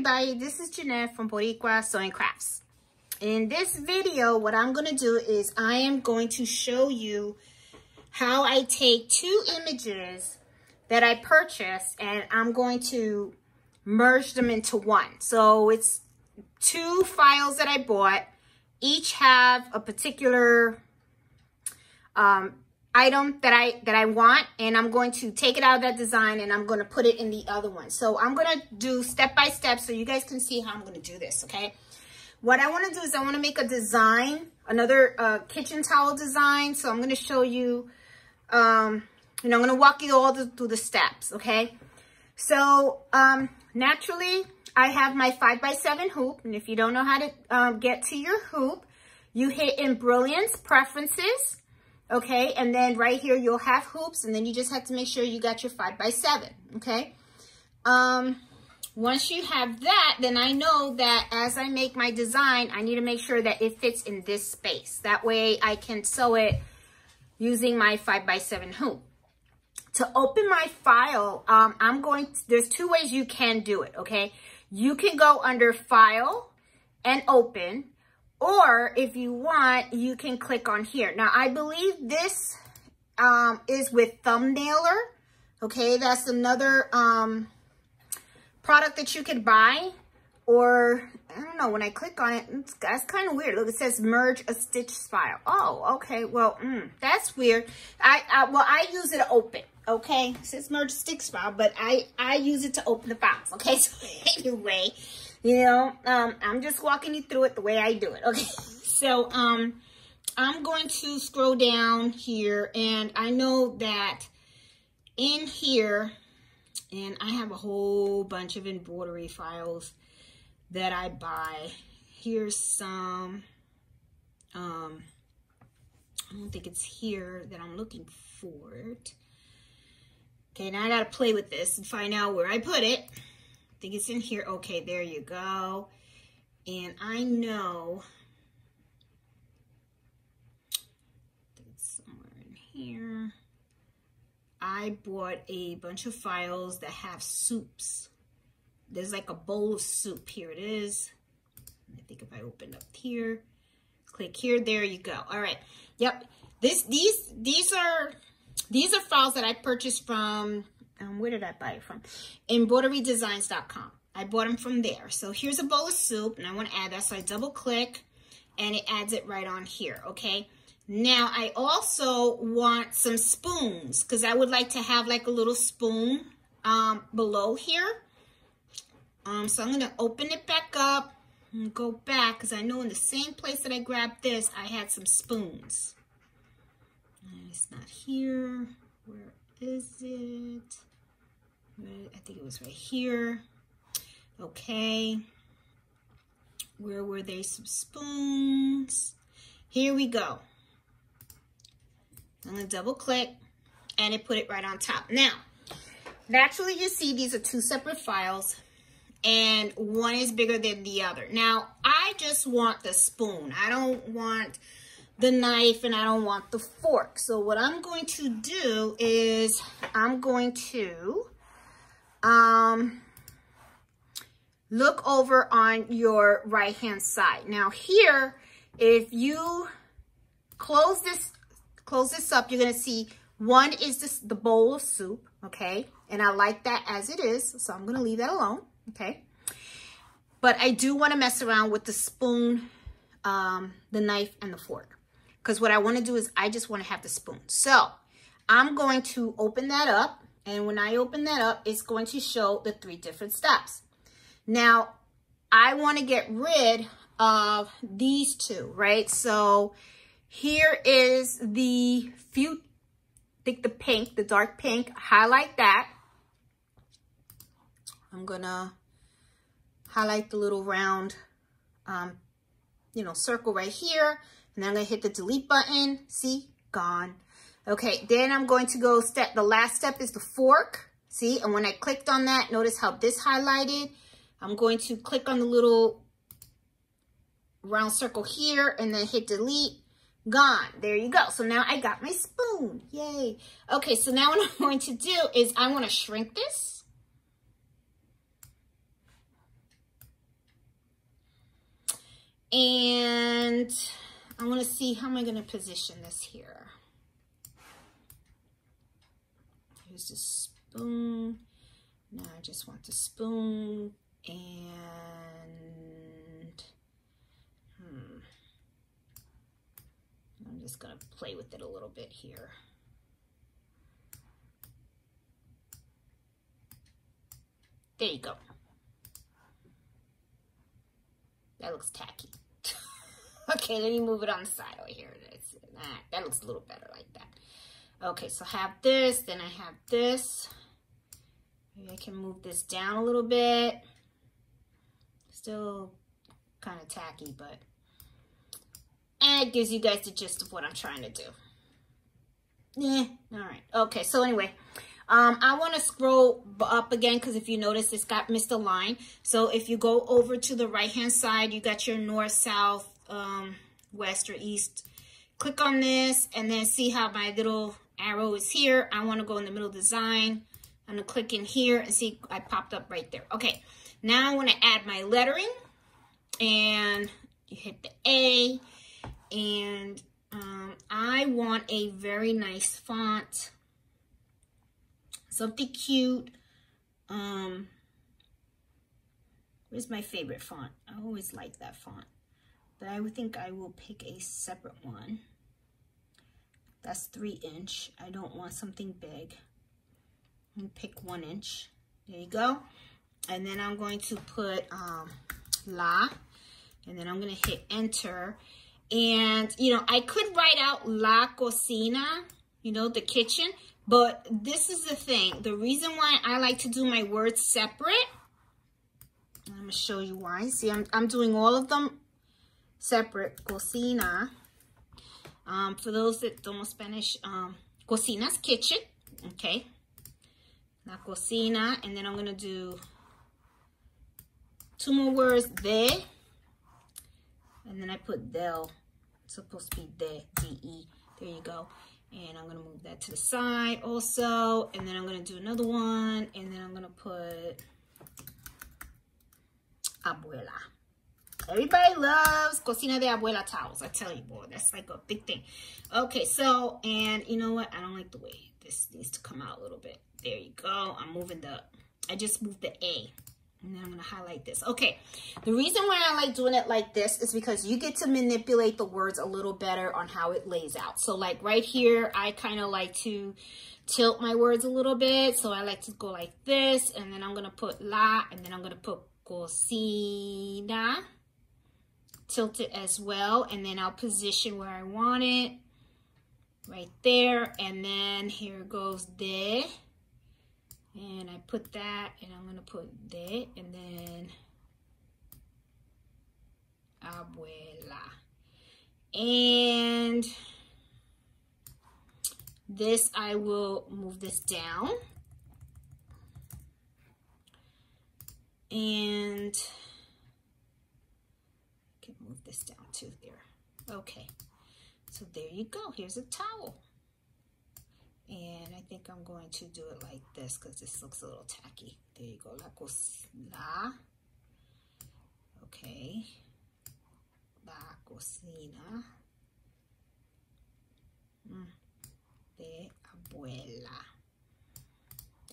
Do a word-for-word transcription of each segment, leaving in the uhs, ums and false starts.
everybody, this is Jeanette from Boricua Sewing Crafts. In this video, what I'm going to do is I am going to show you how I take two images that I purchased and I'm going to merge them into one. So it's two files that I bought, each have a particular um, item that I that I want, and I'm going to take it out of that design and I'm going to put it in the other one. So I'm going to do step by step so you guys can see how I'm going to do this, okay? What I want to do is I want to make a design, another uh, kitchen towel design. So I'm going to show you, um, you know, I'm going to walk you all the, through the steps, okay? So um, naturally, I have my five by seven hoop, and if you don't know how to um, get to your hoop, you hit Embrilliance, Preferences, okay, and then right here you'll have hoops, and then you just have to make sure you got your five by seven, okay? Um, once you have that, then I know that as I make my design, I need to make sure that it fits in this space. That way I can sew it using my five by seven hoop. To open my file, um, I'm going to, there's two ways you can do it, okay? You can go under File and Open, or if you want, you can click on here. Now, I believe this um, is with Thumbnailer, okay? That's another um, product that you can buy, or I don't know, when I click on it, it's, that's kind of weird. Look, it says merge a stitch file. Oh, okay, well, mm, that's weird. I, I Well, I use it to open. Okay, it says merge sticks file, but I, I use it to open the files. Okay, so anyway, you know, um, I'm just walking you through it the way I do it. Okay, so um, I'm going to scroll down here, and I know that in here, and I have a whole bunch of embroidery files that I buy. Here's some, um, I don't think it's here that I'm looking for it. Okay, now I gotta play with this and find out where I put it. I think it's in here. Okay, there you go. And I know it's somewhere in here. I bought a bunch of files that have soups. There's like a bowl of soup. Here it is. I think if I open up here, click here, there you go. All right. Yep. This these these are These are files that I purchased from, um, where did I buy it from? embroidery designs dot com. I bought them from there. So here's a bowl of soup, and I want to add that. So I double click, and it adds it right on here, okay? Now, I also want some spoons, because I would like to have like a little spoon um, below here. Um, so I'm going to open it back up and go back, because I know in the same place that I grabbed this, I had some spoons. It's not here. Where is it? I think it was right here. Okay. Where were they? Some spoons. Here we go. I'm going to double click, and it put it right on top. Now, naturally, you see these are two separate files, and one is bigger than the other. Now, I just want the spoon. I don't want the knife, and I don't want the fork. So what I'm going to do is I'm going to um, look over on your right-hand side. Now here, if you close this, close this up, you're gonna see one is this, the bowl of soup, okay? And I like that as it is, so I'm gonna leave that alone, okay? But I do wanna mess around with the spoon, um, the knife, and the fork. Because what I want to do is I just want to have the spoon. So I'm going to open that up. And when I open that up, it's going to show the three different steps. Now, I want to get rid of these two, right? So here is the few, I think the pink, the dark pink. Highlight that. I'm going to highlight the little round, um, you know, circle right here. And then I'm going to hit the delete button. See? Gone. Okay, then I'm going to go step. The last step is the fork. See? And when I clicked on that, notice how this highlighted. I'm going to click on the little round circle here and then hit delete. Gone. There you go. So now I got my spoon. Yay. Okay, so now what I'm going to do is I'm going to shrink this. And I want to see how am I going to position this here. Here's the spoon. Now I just want the spoon and hmm, I'm just going to play with it a little bit here. There you go. That looks tacky. Okay, let me move it on the side. Oh, here it is. That, that looks a little better like that. Okay, so I have this, then I have this. Maybe I can move this down a little bit. Still kind of tacky, but and it gives you guys the gist of what I'm trying to do. Yeah, all right. Okay, so anyway. Um, I want to scroll up again because if you notice, it's got missed a line. So if you go over to the right-hand side, you got your north, south, um, west, or east. Click on this and then see how my little arrow is here. I want to go in the middle design. I'm going to click in here and see I popped up right there. Okay, now I want to add my lettering. And you hit the A. And um, I want a very nice font. Something cute. Um, where's my favorite font? I always like that font. But I would think I will pick a separate one. That's three inch. I don't want something big. I'm going to pick one inch. There you go. And then I'm going to put um, la. And then I'm going to hit enter. And, you know, I could write out la cocina, you know, the kitchen. But this is the thing. The reason why I like to do my words separate, I'm going to show you why. See, I'm, I'm doing all of them separate. Cocina. Um, for those that don't know Spanish, um, cocina's kitchen. Okay. La cocina. And then I'm going to do two more words. De. And then I put del. It's supposed to be de. D E. There you go. And I'm going to move that to the side also. And then I'm going to do another one. And then I'm going to put abuela. Everybody loves cocina de abuela towels. I tell you, boy, that's like a big thing. Okay, so, and you know what? I don't like the way this needs to come out a little bit. There you go. I'm moving the, I just moved the A. And then I'm going to highlight this. Okay, the reason why I like doing it like this is because you get to manipulate the words a little better on how it lays out. So like right here, I kind of like to tilt my words a little bit. So I like to go like this, and then I'm going to put la, and then I'm going to put cocina. Tilt it as well, and then I'll position where I want it. Right there, and then here goes de. And I put that, and I'm going to put de, and then abuela. And this, I will move this down. And I can move this down too there. Okay. So there you go. Here's a towel. And I think I'm going to do it like this because this looks a little tacky. There you go. La cocina. Okay. La cocina. De abuela.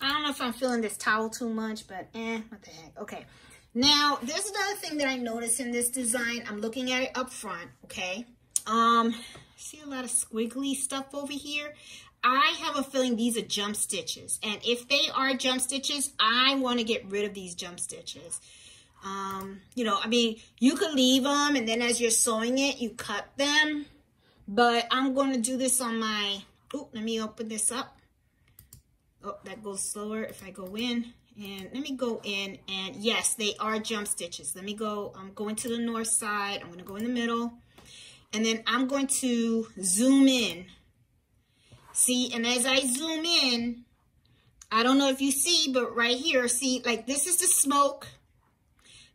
I don't know if I'm feeling this towel too much, but eh, what the heck. Okay. Now, there's another thing that I noticed in this design. I'm looking at it up front, okay? Um, see a lot of squiggly stuff over here. I have a feeling these are jump stitches. And if they are jump stitches, I want to get rid of these jump stitches. Um, you know, I mean, you could leave them and then as you're sewing it, you cut them. But I'm going to do this on my, oh, let me open this up. Oh, that goes slower if I go in. And let me go in and yes, they are jump stitches. Let me go, I'm going to the north side. I'm going to go in the middle. And then I'm going to zoom in. See, and as I zoom in, I don't know if you see, but right here, see, like this is the smoke.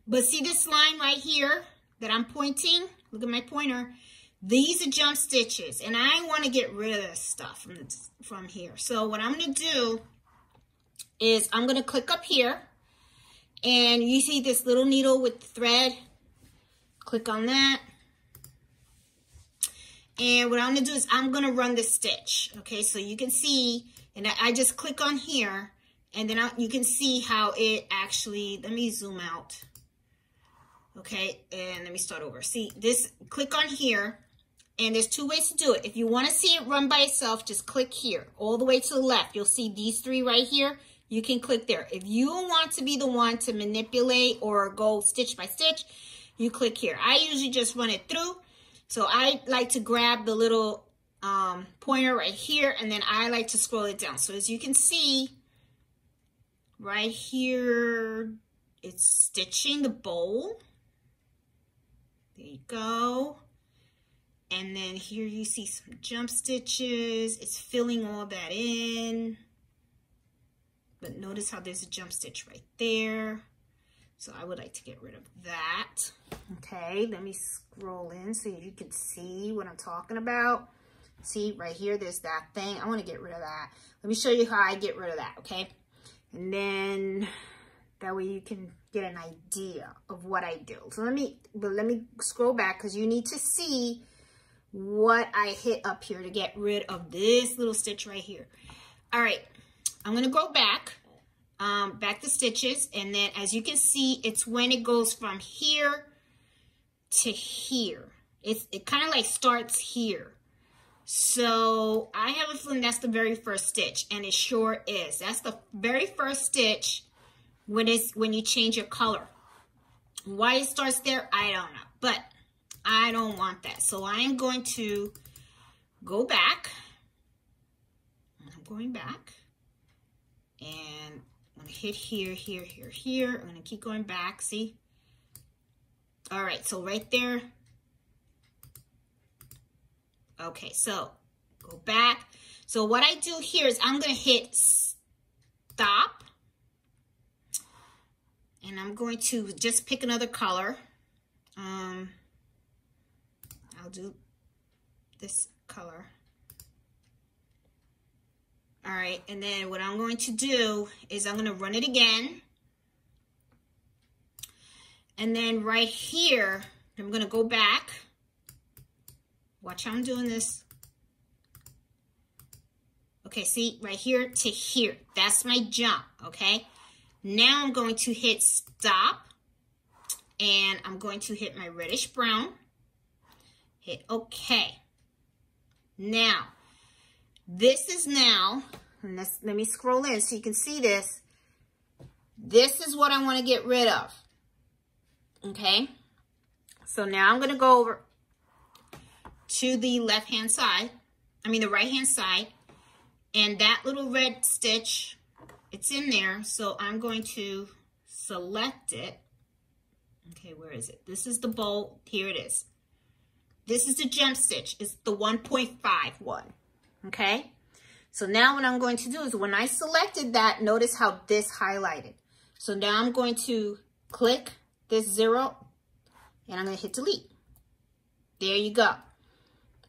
But see this line right here that I'm pointing? Look at my pointer. These are jump stitches, and I want to get rid of this stuff from, the, from here. So what I'm going to do is I'm going to click up here, and you see this little needle with the thread? Click on that. And what I'm going to do is I'm going to run the stitch. Okay, so you can see, and I just click on here, and then I, you can see how it actually, let me zoom out. Okay, and let me start over. See this, click on here, and there's two ways to do it. If you want to see it run by itself, just click here, all the way to the left. You'll see these three right here. You can click there. If you want to be the one to manipulate or go stitch by stitch, you click here. I usually just run it through. So I like to grab the little um, pointer right here, and then I like to scroll it down. So as you can see, right here, it's stitching the bowl. There you go. And then here you see some jump stitches. It's filling all that in. But notice how there's a jump stitch right there. So I would like to get rid of that. Okay, let me scroll in so you can see what I'm talking about. See right here, there's that thing. I want to get rid of that. Let me show you how I get rid of that, okay? And then that way you can get an idea of what I do. So let me, but let me scroll back because you need to see what I hit up here to get rid of this little stitch right here. All right, I'm gonna go back, um, back the stitches. And then as you can see, it's when it goes from here to here. It's, it kind of like starts here. So I have a feeling that's the very first stitch, and it sure is. That's the very first stitch when it's when you change your color. Why it starts there, I don't know, but I don't want that. So I am going to go back. I'm going back, and I'm gonna hit here, here, here, here. I'm gonna keep going back. See? All right, so right there. Okay, so go back. So what I do here is I'm going to hit stop. And I'm going to just pick another color. Um, I'll do this color. All right, and then what I'm going to do is I'm going to run it again. And then right here, I'm going to go back. Watch how I'm doing this. Okay, see, right here to here. That's my jump, okay? Now I'm going to hit stop, and I'm going to hit my reddish brown. Hit okay. Now, this is now, and let's, let me scroll in so you can see this. This is what I want to get rid of, okay? So now I'm going to go over to the left-hand side, I mean the right-hand side, and that little red stitch, it's in there, so I'm going to select it. Okay, where is it? This is the bowl, here it is. This is the jump stitch, it's the one point five one, okay? So now what I'm going to do is when I selected that, notice how this highlighted. So now I'm going to click this zero, and I'm gonna hit delete. There you go.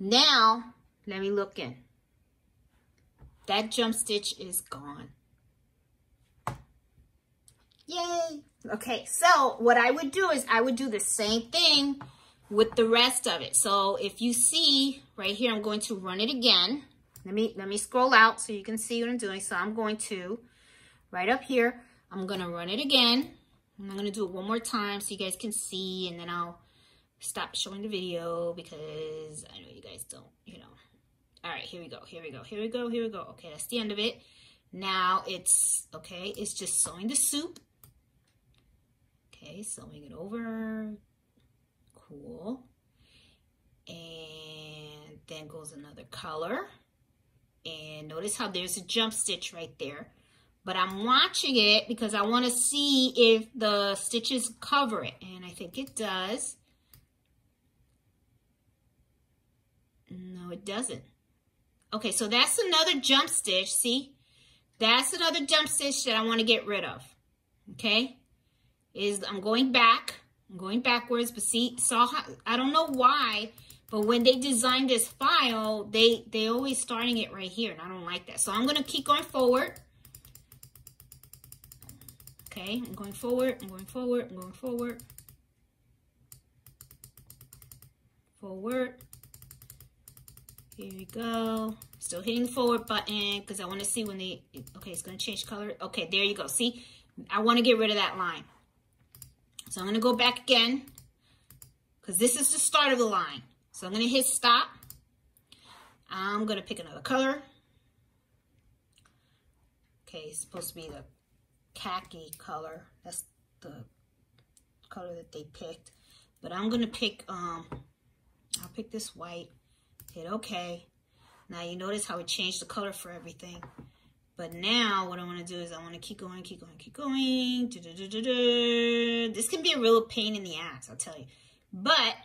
Now, let me look in. That jump stitch is gone. Yay. Okay, so what I would do is I would do the same thing with the rest of it. So if you see right here, I'm going to run it again. Let me, let me scroll out so you can see what I'm doing. So I'm going to, right up here, I'm going to run it again. I'm going to do it one more time so you guys can see, and then I'll stop showing the video because I know you guys don't, you know. All right, here we go, here we go, here we go, here we go. Okay, that's the end of it. Now it's, okay, it's just sewing the soup. Okay, sewing it over. Cool. And then goes another color. And notice how there's a jump stitch right there. But I'm watching it because I want to see if the stitches cover it. And I think it does. No, it doesn't. Okay, so that's another jump stitch, see? That's another jump stitch that I want to get rid of, okay? Is I'm going back, I'm going backwards, but see, saw how, I don't know why, but when they designed this file, they, they always starting it right here, and I don't like that. So I'm going to keep going forward. Okay, I'm going forward, I'm going forward, I'm going forward. forward. Here we go. Still hitting the forward button because I want to see when they, okay, it's going to change color. Okay, there you go. See, I want to get rid of that line. So I'm going to go back again because this is the start of the line. So I'm going to hit stop. I'm going to pick another color. Okay, it's supposed to be the khaki color. That's the color that they picked. But I'm going to pick, um, I'll pick this white. Hit okay. Now you notice how it changed the color for everything. But now what I want to do is I want to keep going, keep going, keep going. Da, da, da, da, da. This can be a real pain in the ass, I'll tell you. But,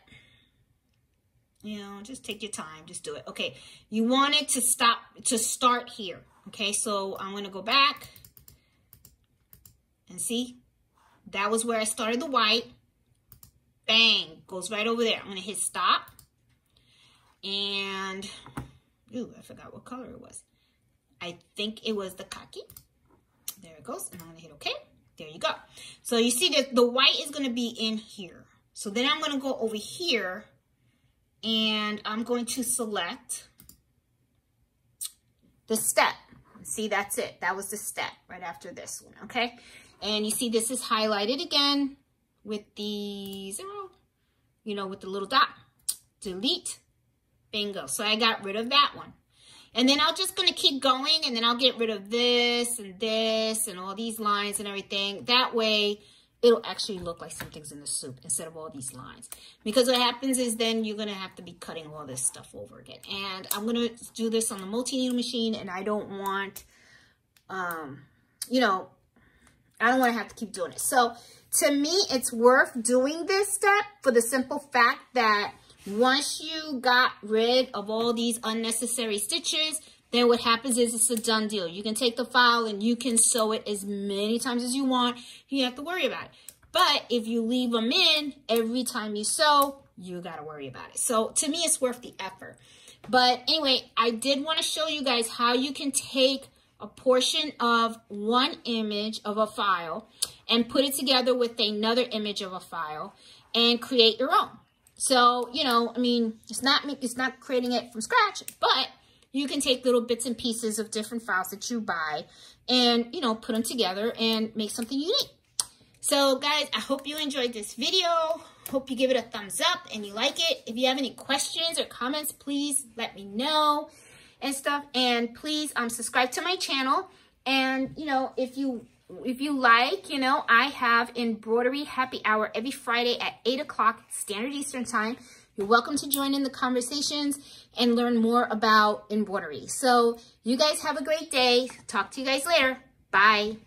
you know, just take your time. Just do it. Okay, you want it to stop, to start here. Okay, so I'm going to go back. And see, that was where I started the white. Bang, goes right over there. I'm going to hit stop. And, ooh, I forgot what color it was. I think it was the khaki. There it goes. And I'm going to hit OK. There you go. So you see that the white is going to be in here. So then I'm going to go over here. And I'm going to select the step. See, that's it. That was the step right after this one. OK. And you see this is highlighted again with the zero, you know, with the little dot. Delete. Bingo. So I got rid of that one. And then I'm just going to keep going, and then I'll get rid of this and this and all these lines and everything. That way, it'll actually look like something's in the soup instead of all these lines. Because what happens is then you're going to have to be cutting all this stuff over again. And I'm going to do this on the multi-needle machine, and I don't want, um, you know, I don't want to have to keep doing it. So to me, it's worth doing this step for the simple fact that once you got rid of all these unnecessary stitches, then what happens is it's a done deal. You can take the file and you can sew it as many times as you want. You don't have to worry about it. But if you leave them in every time you sew, you got to worry about it. So to me, it's worth the effort. But anyway, I did want to show you guys how you can take a portion of one image of a file and put it together with another image of a file and create your own. So, you know, I mean, it's not it's not creating it from scratch, but you can take little bits and pieces of different files that you buy and, you know, put them together and make something unique. So, guys, I hope you enjoyed this video. Hope you give it a thumbs up and you like it. If you have any questions or comments, please let me know and stuff. And please um, subscribe to my channel. And, you know, if you... If you like, you know, I have embroidery happy hour every Friday at eight o'clock Standard Eastern Time. You're welcome to join in the conversations and learn more about embroidery. So you guys have a great day. Talk to you guys later. Bye.